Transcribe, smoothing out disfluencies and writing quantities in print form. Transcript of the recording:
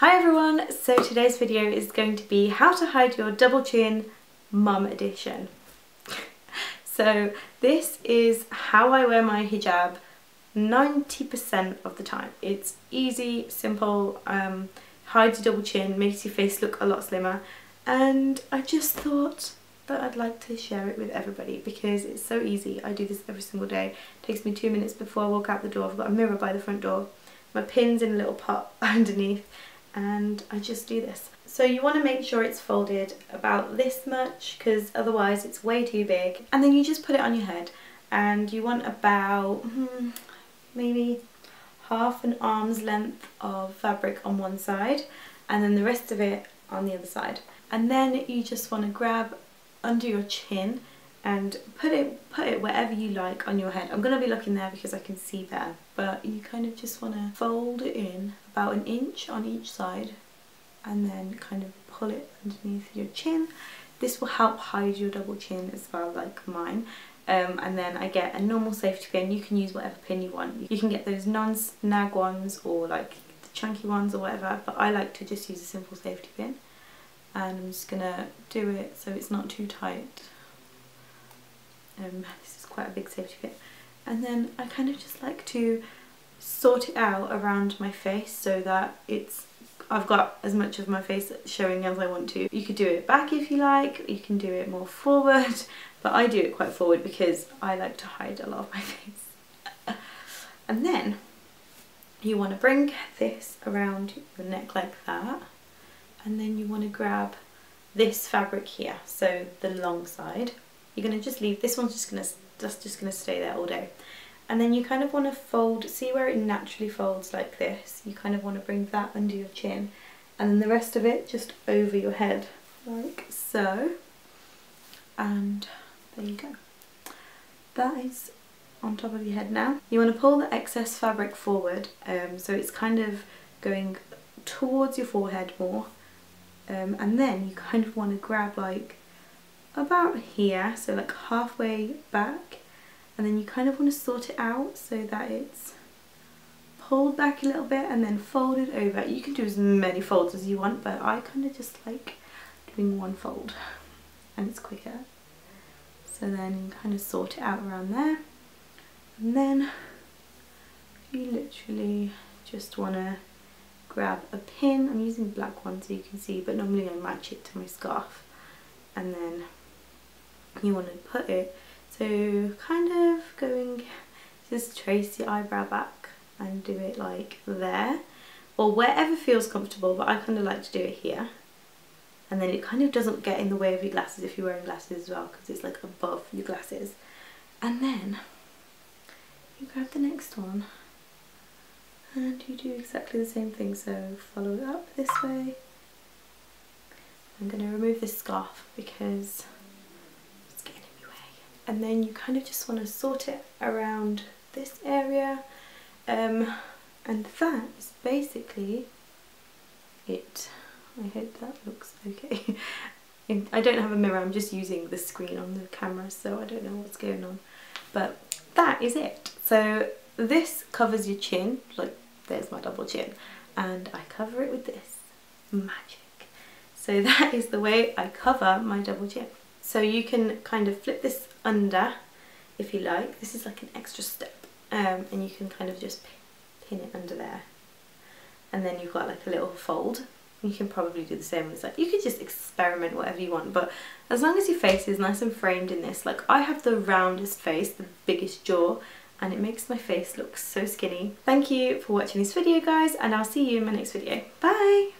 Hi everyone, so today's video is going to be how to hide your double chin mum edition. So this is how I wear my hijab 90% of the time. It's easy, simple, hides your double chin, makes your face look a lot slimmer, and I just thought that I'd like to share it with everybody because it's so easy. I do this every single day. It takes me 2 minutes before I walk out the door. I've got a mirror by the front door, my pin's in a little pot underneath, and I just do this. So you want to make sure it's folded about this much because otherwise it's way too big, and then you just put it on your head, and you want about maybe half an arm's length of fabric on one side and then the rest of it on the other side. And then you just want to grab under your chin and put it wherever you like on your head. I'm going to be looking there because I can see better, but you kind of just want to fold it in about an inch on each side and then kind of pull it underneath your chin. This will help hide your double chin as well, like mine. And then I get a normal safety pin. You can use whatever pin you want. You can get those non-snag ones or like the chunky ones or whatever, but I like to just use a simple safety pin, and I'm just going to do it so it's not too tight. This is quite a big safety pin, and then I kind of just like to sort it out around my face so that I've got as much of my face showing as I want to. You could do it back if you like, you can do it more forward, but I do it quite forward because I like to hide a lot of my face. And then you want to bring this around your neck like that, and then you want to grab this fabric here, so the long side. You're going to just leave, this one's just going to stay there all day. And then you kind of want to fold, see where it naturally folds like this? You kind of want to bring that under your chin and then the rest of it just over your head like so. And there you go. That is on top of your head now. You want to pull the excess fabric forward so it's kind of going towards your forehead more. And then you kind of want to grab like about here, so like halfway back, and then you kind of want to sort it out so that it's pulled back a little bit and then folded over. You can do as many folds as you want, but I kind of just like doing one fold and it's quicker. So then you kind of sort it out around there, and then you literally just want to grab a pin. I'm using a black one so you can see, but normally I match it to my scarf, and then you want to put it, so kind of going, just trace your eyebrow back and do it like there or wherever feels comfortable, but I kind of like to do it here, and then it kind of doesn't get in the way of your glasses if you're wearing glasses as well because it's like above your glasses. And then you grab the next one and you do exactly the same thing, so follow it up this way. I'm going to remove this scarf because it's getting in my way. And then you kind of just want to sort it around this area. And that is basically it. I hope that looks okay. I don't have a mirror, I'm just using the screen on the camera, so I don't know what's going on. But that is it. So this covers your chin, like there's my double chin, and I cover it with this. Magic. So that is the way I cover my double chin. So you can kind of flip this under if you like. This is like an extra step, and you can kind of just pin it under there. And then you've got like a little fold. You can probably do the same on this side. You could just experiment whatever you want, but as long as your face is nice and framed in this, like I have the roundest face, the biggest jaw, and it makes my face look so skinny. Thank you for watching this video, guys, and I'll see you in my next video. Bye!